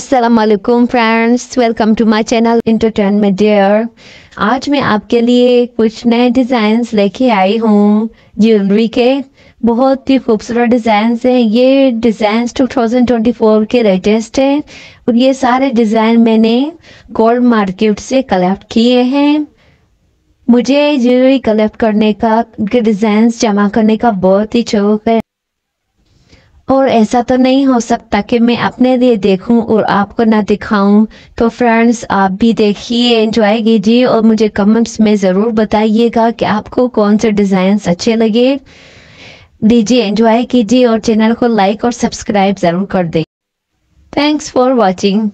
अस्सलामुअलैकुम friends, welcome to my channel entertainment dear. आज मैं आपके लिए कुछ नए डिज़ाइंस लेके आई हूँ ज्वेलरी के। बहुत ही खूबसूरत डिज़ाइंस हैं। ये डिज़ाइंस 2024 के लेटेस्ट हैं और ये सारे डिज़ाइन मैंने गोल्ड मार्केट से कलेक्ट किए हैं। मुझे ज्वेलरी कलेक्ट करने का, उनके डिज़ाइंस जमा करने का बहुत ही शौक है और ऐसा तो नहीं हो सकता कि मैं अपने लिए देखूं और आपको ना दिखाऊं। तो फ्रेंड्स, आप भी देखिए, एंजॉय कीजिए और मुझे कमेंट्स में ज़रूर बताइएगा कि आपको कौन से डिज़ाइंस अच्छे लगे। दीजिए, एंजॉय कीजिए और चैनल को लाइक और सब्सक्राइब ज़रूर कर दें। Thanks for watching.